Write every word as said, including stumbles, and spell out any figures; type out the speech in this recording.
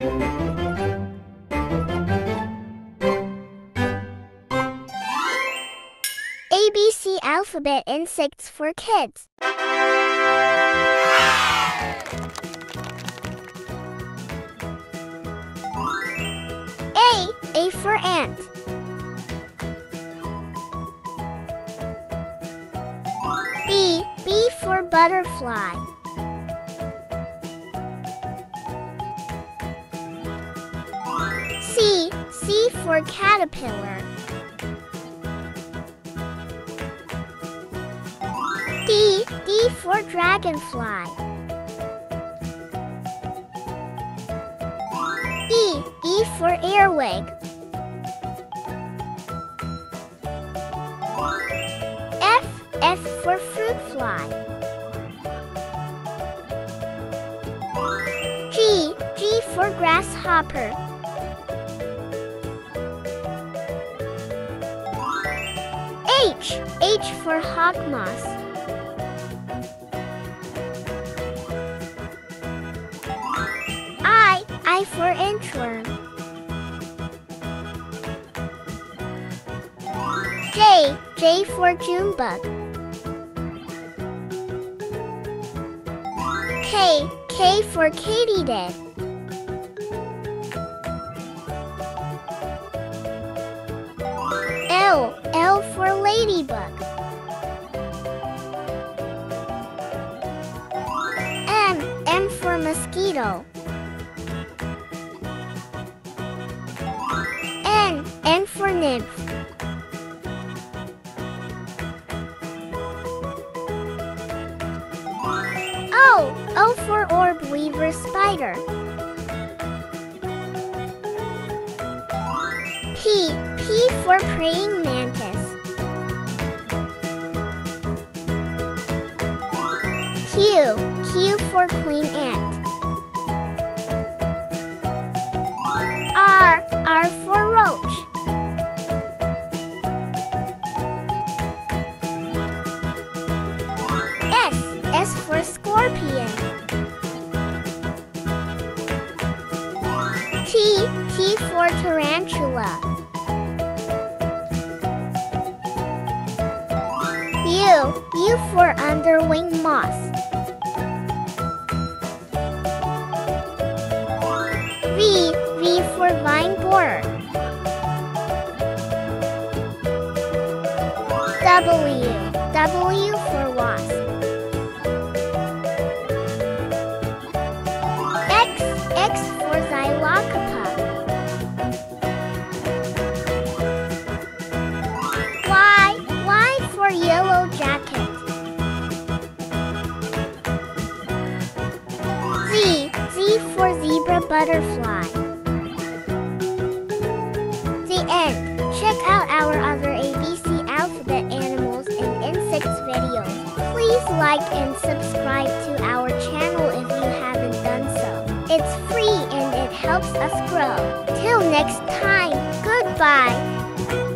A B C Alphabet Insects for Kids. A. A for ant. B. B for butterfly. C. C for caterpillar. D. D for dragonfly. E. E for earwig. F. F for fruit fly. G. G for grasshopper. H. H for hawk moth. I for inchworm. J. J for Junebug. K. K for katydid. L. L for ladybug. M. M for mosquito. N for nymph. O. O for orb weaver spider. P. P for praying mantis. Q. Q for queen ant. R. R for roach. S for scorpion. T. T for tarantula. U. U for underwing moth. V. V for vine borer. W. W for wasp. X for Xylocopa. Y. Y for yellow jacket. Z. Z for zebra butterfly. The end. Check out our other A B C alphabet animals and insects videos. Please like and subscribe to our channel if you haven't done so. It's free and it helps us grow. Till next time, goodbye!